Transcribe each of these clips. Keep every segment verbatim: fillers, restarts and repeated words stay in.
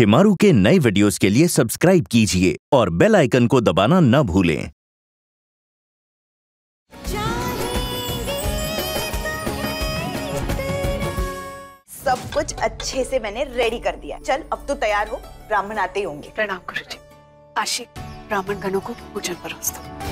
चिमारू के नए वीडियोस के लिए सब्सक्राइब कीजिए और बेल आइकन को दबाना न भूलें। सब कुछ अच्छे से मैंने रेडी कर दिया। चल अब तो तैयार हो, ब्राह्मण आते ही होंगे। प्रणाम गुरुजी। आशीक, ब्राह्मण गणों को पूजन परोस दो।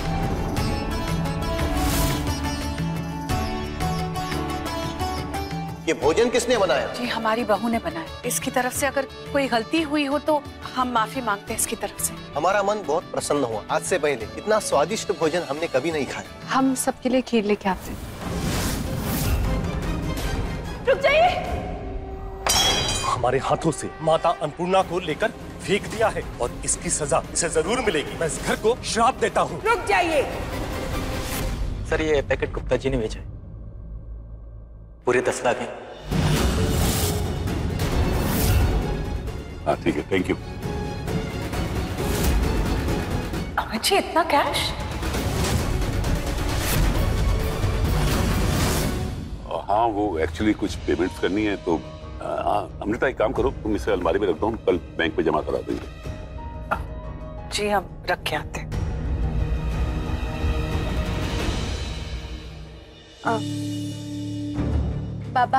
ये भोजन किसने बनाया? जी हमारी बहू ने बनाया। इसकी तरफ से अगर कोई गलती हुई हो तो हम माफी मांगते हैं इसकी तरफ से। हमारा मन बहुत प्रसन्न हुआ, आज से पहले इतना स्वादिष्ट भोजन हमने कभी नहीं खाया। हम सबके लिए खीर लेके आते हैं। रुक जाइए, हमारे हाथों से माता अन्नपूर्णा को लेकर फेंक दिया है और इसकी सजा इसे जरूर मिलेगी। मैं इस घर को श्राप देता हूँ। रुक जाइए। सर ये पैकेट गुप्ता जी ने भेजा है, पूरे दस लाख हैं। हाँ ठीक है, थैंक यू। अमित जी इतना कैश? हाँ वो एक्चुअली कुछ पेमेंट्स करनी है तो अमृता एक काम करो, तुम इसे अलमारी में रख दो, कल बैंक में जमा करा देंगे। जी हम रख के आते हैं। पापा।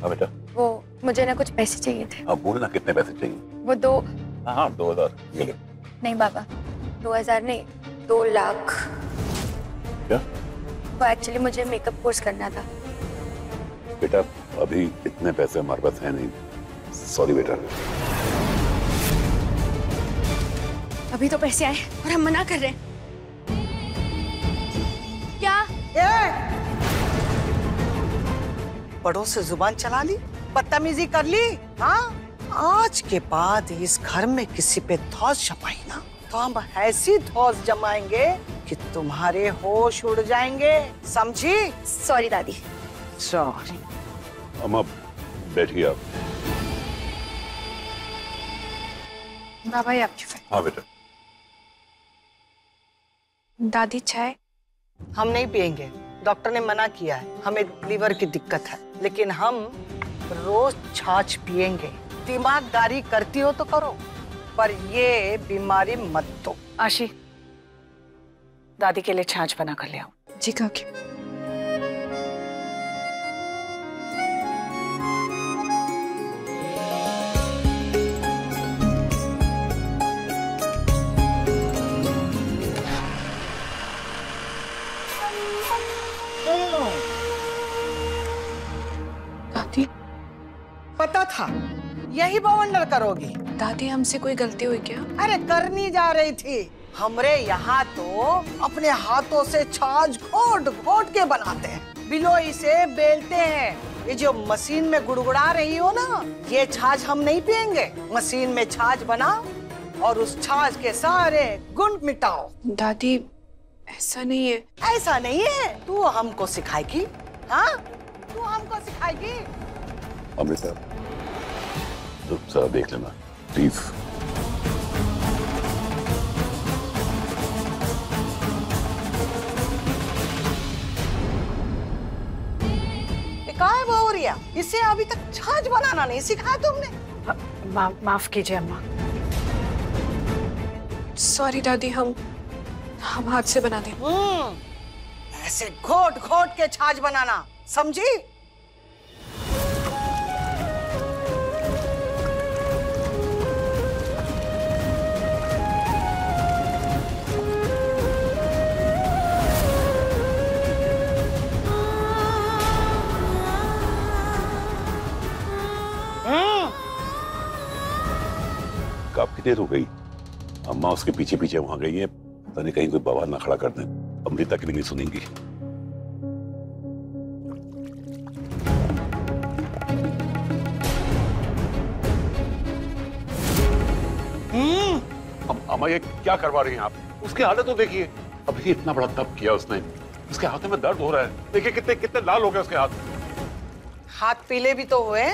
हाँ बेटा। वो मुझे ना कुछ पैसे चाहिए थे। हाँ बोलना कितने पैसे चाहिए। वो दो। हाँ हाँ दो हजार। नहीं पापा दो हजार नहीं, दो लाख। क्या? वो एक्चुअली मुझे मेकअप कोर्स करना था। बेटा अभी इतने पैसे हमारे पास है नहीं, सॉरी बेटा। अभी तो पैसे आए और हम मना कर रहे हैं क्या? ए! बड़ों से जुबान चला ली, बदतमीजी कर ली। हाँ आज के बाद इस घर में किसी पे धौस जमाई ना, तो हम ऐसी धौस जमाएंगे कि तुम्हारे होश उड़ जाएंगे, समझी? सॉरी दादी। सॉरी। अम्मा बैठिए आप। बाबा ये आपकी फाइल। हाँ बेटा। दादी चाय? हम नहीं पियेंगे, डॉक्टर ने मना किया है, हमें लीवर की दिक्कत है। लेकिन हम रोज छाछ पियेंगे। दिमागदारी करती हो तो करो, पर ये बीमारी मत दो। आशी दादी के लिए छाछ बना कर ले आओ। जी काकी। पता था यही बवंडर करोगी। दादी हमसे कोई गलती हुई क्या? अरे करनी जा रही थी। हमरे यहाँ तो अपने हाथों से छाछ घोट घोट के बनाते हैं, बिलोई से बेलते हैं। ये जो मशीन में गुड़गुड़ा रही हो ना, ये छाछ हम नहीं पियेंगे। मशीन में छाछ बनाओ और उस छाछ के सारे गुण मिटाओ। दादी ऐसा नहीं है। ऐसा नहीं है तू हमको सिखाएगी? हाँ तू हमको सिखाएगी? अमृता जरा देख लेना प्लीज। बहुरिया इसे अभी तक छाछ बनाना नहीं सिखाया तुमने। मा, माफ कीजिए अम्मा। सॉरी दादी, हम हम हाथ से बनाते हैं। ऐसे घोट घोट के छाछ बनाना, समझी? काफी देर हो गई, अम्मा उसके पीछे पीछे वहां गई है, पता नहीं कहीं कोई बवाल ना खड़ा कर दे। अमृता की नहीं सुनेंगी। अब अम्मा ये क्या करवा रही हैं आप? उसकी हालत तो देखिए, अभी इतना बड़ा दब किया उसने, उसके हाथों में दर्द हो रहा है। देखिए कितने कितने लाल हो गए उसके हाथ। हाथ पीले भी तो हुए।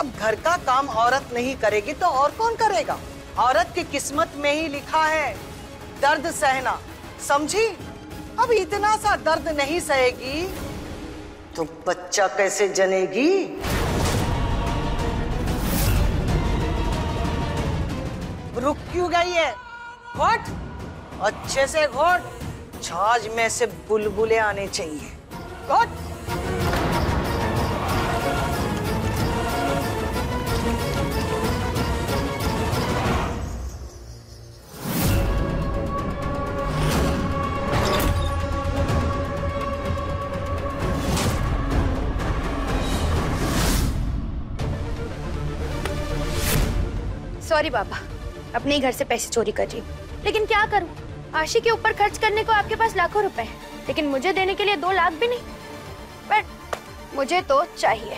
अब घर का काम औरत नहीं करेगी तो और कौन करेगा? औरत की किस्मत में ही लिखा है दर्द सहना, समझी? अब इतना सा दर्द नहीं सहेगी तो बच्चा कैसे जनेगी? रुक क्यों गई है? घोट अच्छे से घोट, छाछ में से बुलबुले आने चाहिए। घोट सॉरी पापा, अपने ही घर से पैसे चोरी कर रही हूँ, लेकिन क्या करूँ? आशी के ऊपर खर्च करने को आपके पास लाखों रुपए हैं, लेकिन मुझे देने के लिए दो लाख भी नहीं, पर मुझे तो चाहिए।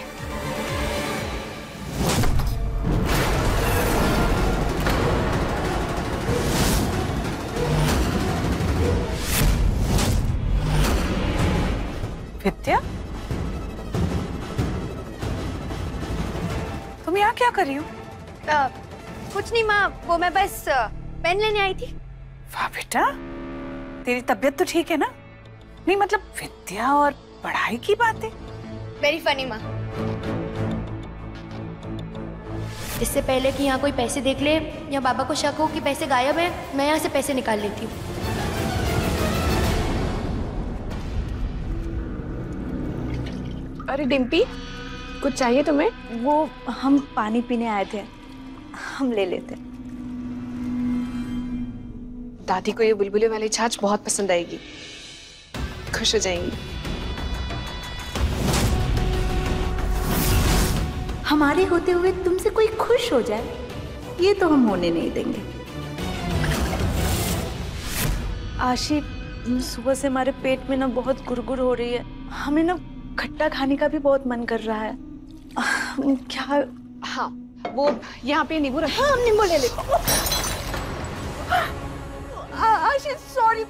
विद्या, तुम यहाँ क्या कर रही हो? कुछ नहीं माँ, वो मैं बस पेन लेने आई थी। वाह बेटा, तेरी तबीयत तो ठीक है ना? नहीं मतलब विद्या और पढ़ाई की बातें। वेरी फनी माँ। इससे पहले कि यहाँ कोई पैसे देख ले या बाबा को शक हो कि पैसे गायब हैं, मैं यहाँ से पैसे निकाल लेती हूँ। अरे डिंपी, कुछ चाहिए तुम्हें? वो हम पानी पीने आए थे, हम ले लेते। दादी को ये बुलबुले वाली छाछ बहुत पसंद आएगी, खुश हो जाएंगी। हमारे होते हुए तुमसे कोई खुश हो जाए, ये तो हम होने नहीं देंगे। आशी, सुबह से हमारे पेट में ना बहुत गुरगुर हो रही है, हमें ना खट्टा खाने का भी बहुत मन कर रहा है। क्या? हाँ, वो यहाँ पे नींबू रखा। हाँ, हम नींबू ले ले। आशी सॉरी,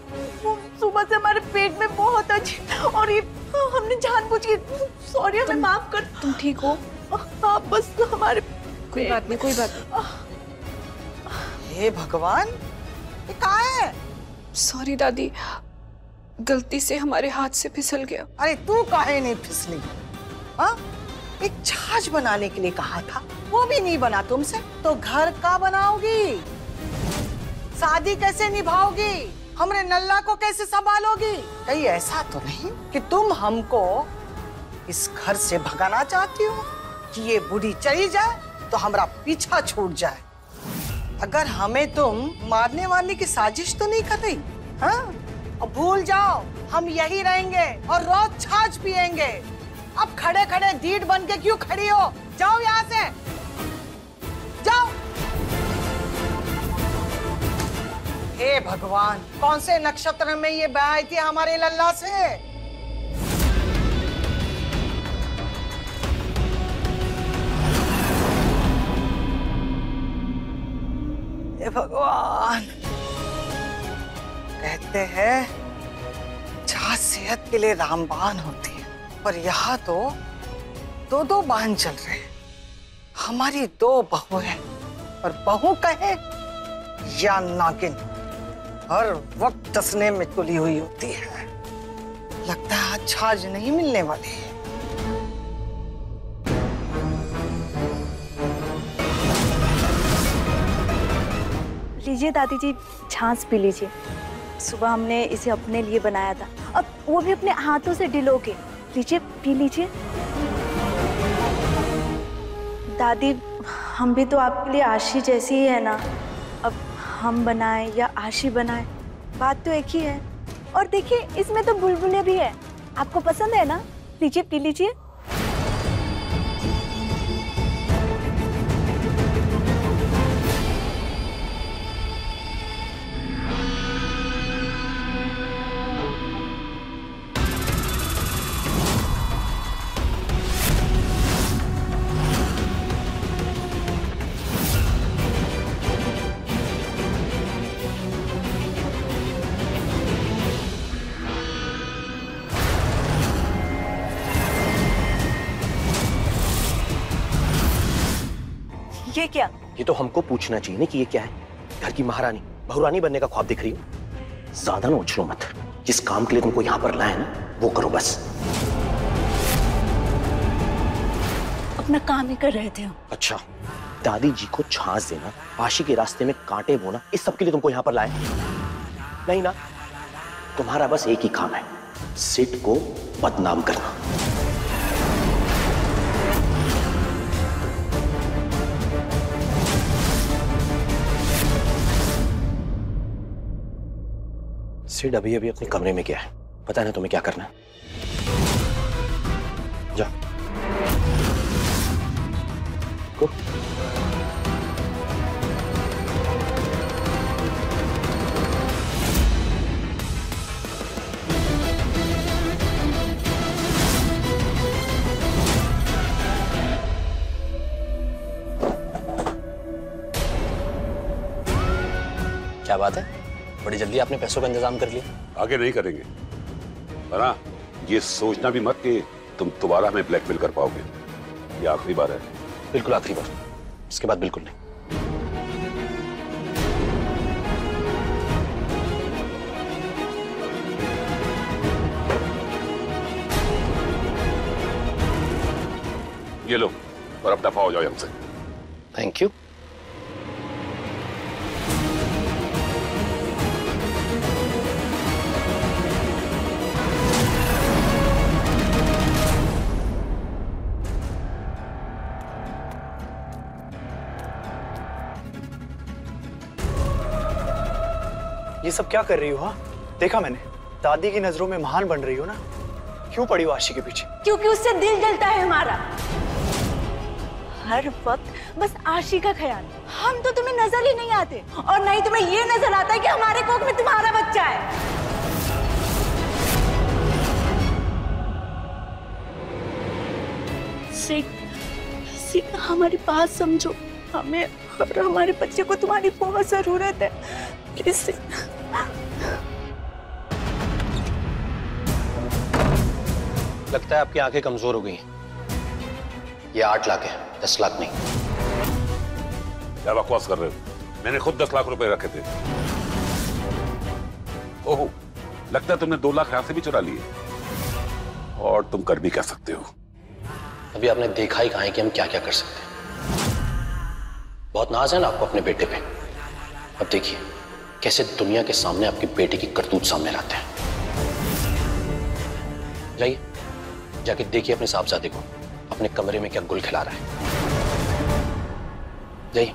सुबह से हमारे पेट में बहुत अजीब, और ये हमने जानबूझ के, सॉरी हमें माफ कर। तुम ठीक हो? हाँ बस हमारे। कोई बात नहीं, कोई बात नहीं। हे भगवान, ये कहाँ है? सॉरी दादी, गलती से हमारे हाथ से फिसल गया। अरे तू काहे नहीं फिसली? हाँ, एक छाछ बनाने के लिए कहा था, वो भी नहीं बना तुमसे, तो घर का बनाओगी? शादी कैसे निभाओगी? हमरे लल्ला को कैसे संभालोगी? कहीं ऐसा तो नहीं कि तुम हमको इस घर से भगाना चाहती हो कि ये बूढ़ी चली जाए तो हमारा पीछा छूट जाए? अगर हमें तुम मारने वारने की साजिश तो नहीं कर रही? हाँ, अब भूल जाओ, हम यही रहेंगे और रोज छाछ पिएंगे। अब खड़े खड़े धीट बन के क्यों खड़ी हो? जाओ यहाँ से, जाओ। हे भगवान, कौन से नक्षत्र में ये बहाई थी हमारे लल्ला से? हे भगवान, कहते हैं छाछ सेहत के लिए रामबाण होती है, पर यहाँ तो दो दो बांध चल रहे हैं। हमारी दो बहू है, पर बहू कहे या नागिन, हर वक्त डसने में तुली हुई होती है। लगता है छाछ नहीं मिलने वाली है। लीजिए दादी जी, छाछ पी लीजिए। सुबह हमने इसे अपने लिए बनाया था, अब वो भी अपने हाथों से डिलो के। लीजिए, पी लीजिए। दादी, हम भी तो आपके लिए आशी जैसी ही है ना, अब हम बनाएं या आशी बनाएं, बात तो एक ही है। और देखिए, इसमें तो बुलबुले भी है, आपको पसंद है ना? लीजिए, पी लीजिए। ये क्या? ये तो हमको पूछना चाहिए ना कि ये क्या है। घर की महारानी बहुरानी बनने का ख्वाब देख रही हो? ज्यादा ना उछलो मत, जिस काम के लिए तुमको यहाँ पर लाया ना, वो करो बस। अपना काम ही कर रहे थे हम। अच्छा, दादी जी को छांस देना, आशी के रास्ते में कांटे बोना, इस सब के लिए तुमको यहाँ पर लाए? नहीं ना, तुम्हारा बस एक ही काम है, सिड को बदनाम करना। सिड अभी अभी अपने कमरे में गया है, पता नहीं तुम्हें क्या करना है। जा को क्या बात है, बड़ी जल्दी आपने पैसों का इंतजाम कर लिया। आगे नहीं करेंगे, पर हाँ ये सोचना भी मत कि तुम दोबारा हमें ब्लैकमेल कर पाओगे। ये आखिरी बार है। बिल्कुल आखिरी बार, इसके बाद बिल्कुल नहीं। ये लो और अब दफा हो जाओ हमसे। Thank you. ये सब क्या कर रही हो? देखा मैंने, दादी की नजरों में महान बन रही हो ना, क्यों पड़ी हो आशी के पीछे? क्योंकि उससे दिल जलता है हमारा। हर वक्त बस आशी का ख्याल। हम तो तुम्हें नजर ही नहीं आते, और नहीं तुम्हें ये नजर आता है कि हमारे कोख में तुम्हारा बच्चा है। सिद्ध, सिद्ध हमारी बात समझो, हमें और हमारे बच्चे को तुम्हारी बहुत जरूरत है। प्लीज लगता है आपकी आंखें कमजोर हो गई हैं। ये आठ लाख है, दस लाख नहीं। क्या बकवास कर रहे हो? मैंने खुद दस लाख रुपए रखे थे। ओह, लगता है तुमने दो लाख यहां से भी चुरा लिए। और तुम कर भी क्या सकते हो? अभी आपने देखा ही कहा है कि हम क्या क्या कर सकते हैं। बहुत नाज है ना आपको अपने बेटे पे। अब देखिए कैसे दुनिया के सामने आपके बेटे की करतूत सामने लाते हैं। जाइए, जाके देखिए अपने साहबजादे को अपने कमरे में क्या गुल खिला रहा है। जाइए।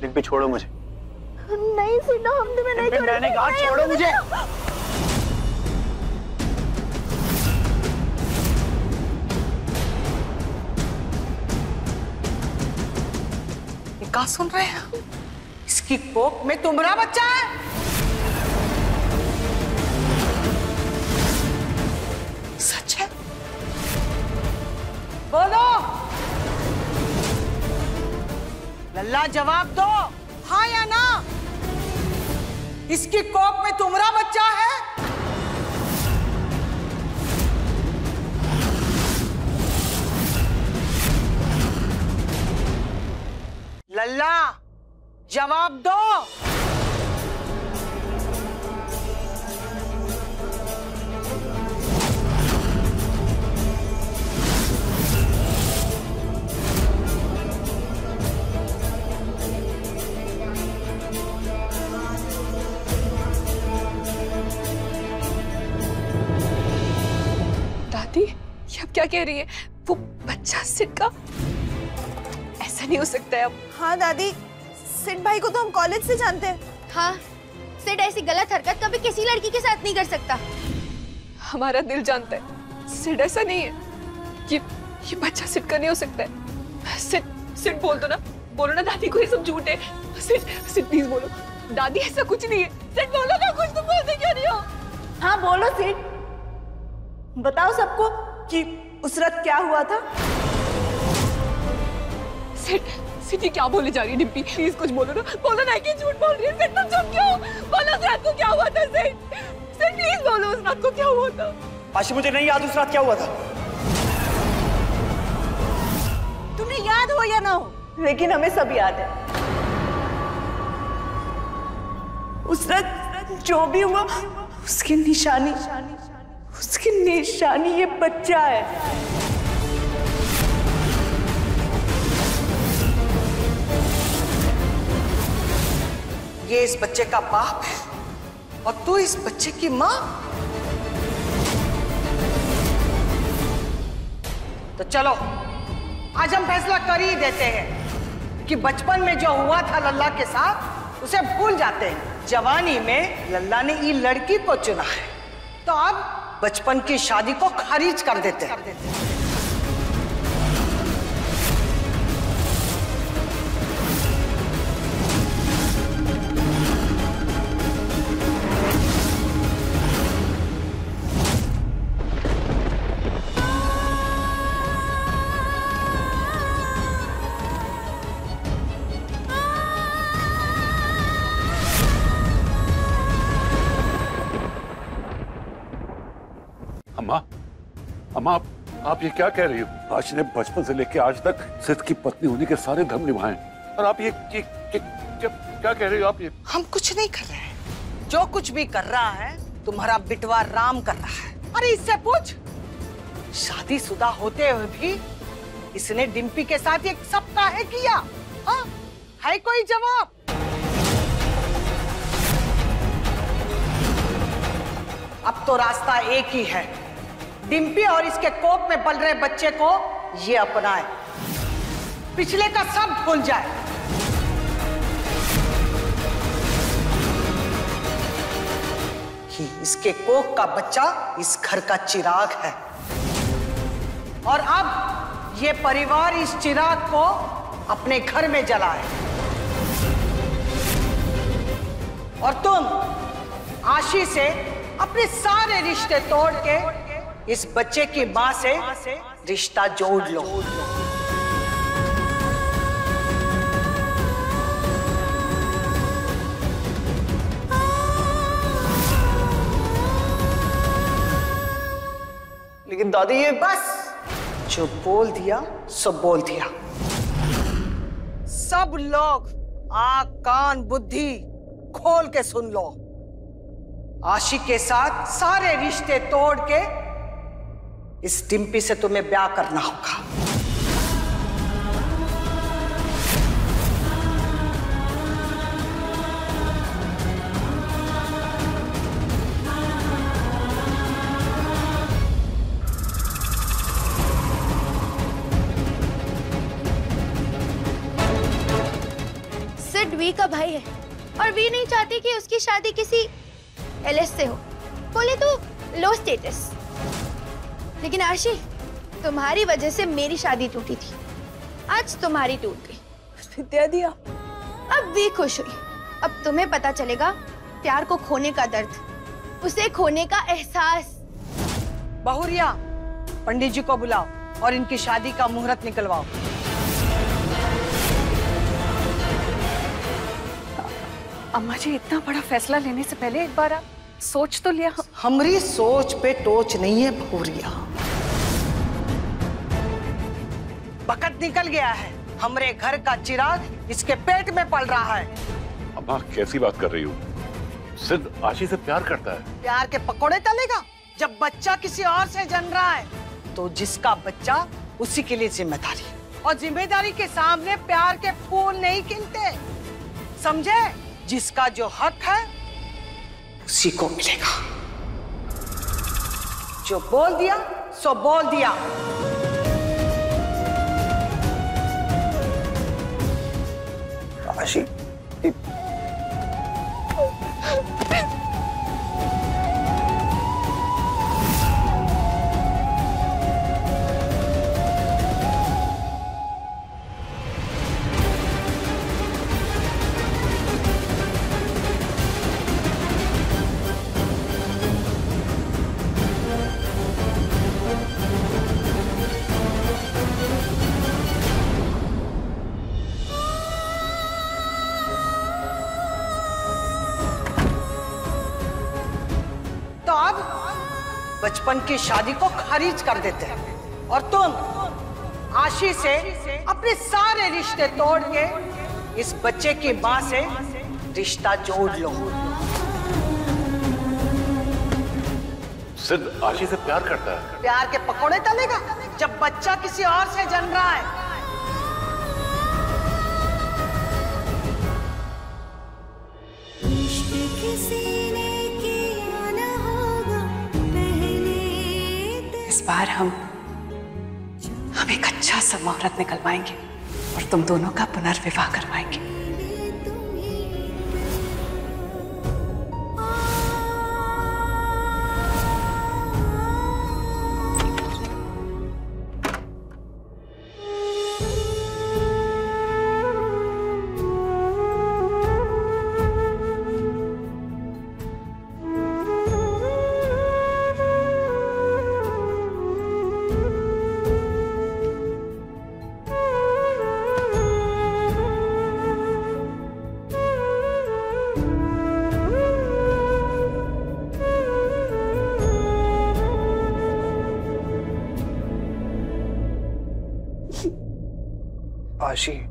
डिंपी छोड़ो मुझे। नहीं सुना, हम तुम्हें नहीं छोड़ेंगे। मैंने कहा छोड़ो मुझे। क्या सुन रहे हैं? इसकी कोख में तुम्हारा बच्चा है। सच है? बोलो लल्ला, जवाब दो हाँ या ना। इसकी कोख में तुम्हारा बच्चा है? लल्ला जवाब दो। दादी, ये अब क्या कह रही है? वो बच्चा सिद्ध का? ऐसा नहीं हो सकता है अब। हाँ दादी, सिड भाई को तो हम कॉलेज से जानते हैं। हाँ, सिड ऐसी गलत हरकत कभी किसी लड़की के साथ नहीं कर सकता। हमारा दिल जानता है सिड ऐसा नहीं है। ये ये बच्चा सिड का नहीं हो सकता है। सिड, सिड बोल दो ना, बोलो ना दादी को ये सब झूठ है। सिड, सिड प्लीज बोलो दादी ऐसा कुछ नहीं है। सिड बोलो ना कुछ, तुम बोलते क्यों नहीं हो? हाँ बोलो सिड, बताओ सबको कि उस रात क्या हुआ था। सिड, सिटी क्या बोले जा रही है? डिंपी प्लीज कुछ बोलो ना, बोलो ना कि झूठ बोल रही है। सिड तुम चुप क्यों? बोलो उस रात को क्या हुआ था। सिड, सिड प्लीज बोलो उस रात को क्या हुआ था। आशी मुझे नहीं याद उस रात क्या हुआ था। तुम्हें याद हो या ना हो, लेकिन हमें सब याद है। उस रात जो भी हुआ उसकी निशानी उसकी निशानी ये बच्चा है। ये इस बच्चे का बाप है और तू इस बच्चे की माँ। तो चलो आज हम फैसला कर ही देते हैं कि बचपन में जो हुआ था लल्ला के साथ उसे भूल जाते हैं। जवानी में लल्ला ने ये लड़की को चुना है तो अब बचपन की शादी को खारिज कर देते हैं। आप, आप ये क्या कह रही हो? आशी ने बचपन से लेकर आज तक सिद्ध की पत्नी होने के सारे धर्म निभाए और आप ये कि, कि, कि, क्या कह रही हो आप? ये हम कुछ नहीं कर रहे हैं। जो कुछ भी कर रहा है तुम्हारा बिटवा राम कर रहा है। अरे इससे पूछ, शादीशुदा होते हुए भी इसने डिंपी के साथ एक सप्ताह किया। आ, है कोई जवाब? अब तो रास्ता एक ही है, डिंपी और इसके कोप में पल रहे बच्चे को ये अपनाए, पिछले का सब भूल जाए। कि इसके कोप का बच्चा इस घर का चिराग है और अब ये परिवार इस चिराग को अपने घर में जलाए। और तुम आशी से अपने सारे रिश्ते तोड़ के इस बच्चे की माँ से रिश्ता जोड़ लो। लेकिन दादी ये बस जो बोल दिया सो बोल दिया। सब लोग आँख कान बुद्धि खोल के सुन लो, आशी के साथ सारे रिश्ते तोड़ के इस डिंपी से तुम्हें ब्याह करना होगा। सिड वी का भाई है और वी नहीं चाहती कि उसकी शादी किसी एलएस से हो, बोले तो लो स्टेटस। लेकिन आशी तुम्हारी वजह से मेरी शादी टूटी थी, आज तुम्हारी टूट गई। दे दिया, अब वी खुश हुई। अब तुम्हें पता चलेगा प्यार को खोने का दर्द, उसे खोने का एहसास। बहुरिया पंडित जी को बुलाओ और इनकी शादी का मुहूर्त निकलवाओ। अम्मा जी इतना बड़ा फैसला लेने से पहले एक बार आप सोच तो लिया। हमारी सोच पे टोच नहीं है बहुरिया, बकत निकल गया है। हमरे घर का चिराग इसके पेट में पल रहा है। अम्मा कैसी बात कर रही हो? सिद्ध आशी से प्यार करता है। प्यार के पकोड़े तलेगा जब बच्चा किसी और से जन्म रहा है तो जिसका बच्चा उसी के लिए जिम्मेदारी, और जिम्मेदारी के सामने प्यार के फूल नहीं खिलते, समझे? जिसका जो हक है उसी को मिलेगा। जो बोल दिया सो बोल दिया। आशी बचपन की शादी को खारिज कर देते हैं और तुम आशी से अपने सारे रिश्ते तोड़ के इस बच्चे की माँ से रिश्ता जोड़ लो। सिद्ध आशी से प्यार करता है। प्यार के पकोड़े तलेगा जब बच्चा किसी और से जन्म रहा है। इस बार हम हम एक अच्छा सा मुहूर्त निकलवाएंगे और तुम दोनों का पुनर्विवाह करवाएंगे। आशी, आ,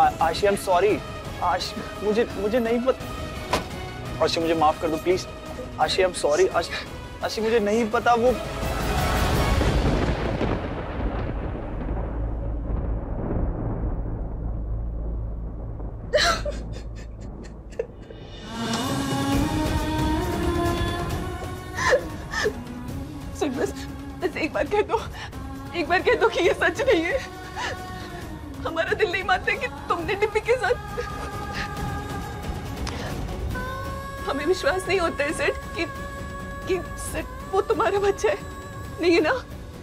आशी आई एम सॉरी। आशी मुझे मुझे नहीं पता। आशी मुझे माफ कर दो please. Ashi I am sorry. Ashi Ashi मुझे नहीं पता वो। बस बस एक बार कह दो, एक बार कह दो कि ये सच नहीं है। हमारा दिल नहीं मानता कि तुमने डिंपी के साथ। हमें विश्वास नहीं होता है सिड कि कि सिड वो तुम्हारा बच्चा है। नहीं है ना?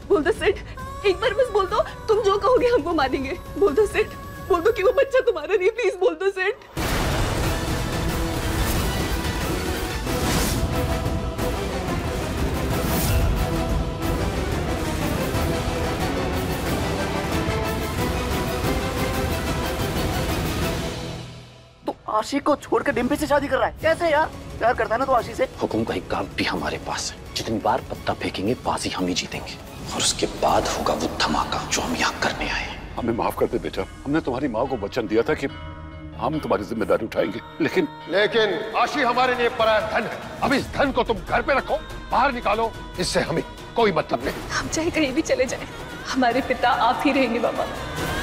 बोल दो सिड, एक बार बस बोल दो। तुम जो कहोगे हम वो मानेंगे। बोल दो सिड, बोल दो कि वो बच्चा तुम्हारा नहीं। प्लीज बोल दो सिड। आशीक को छोड़कर डिंपी से शादी कर रहा है। कैसे यार? प्यार करता है ना तो आशीक से। हुकुम का एक काम भी हमारे पास है। जितनी बार पत्ता फेंकेंगे बाजी हम ही जीतेंगे और उसके बाद होगा वो धमाका जो हम यहाँ करने आए हैं। हमें माफ कर दे बेटा। हमने तुम्हारी माँ को वचन दिया था कि हम तुम्हारी जिम्मेदारी उठाएंगे, लेकिन लेकिन आशी हमारे लिए पराया धन है। अब इस धन को तुम घर पे रखो, बाहर निकालो, इससे हमें कोई मतलब नहीं। हम चाहे कहीं भी चले जाए, हमारे पिता आप ही रहेंगे बाबा।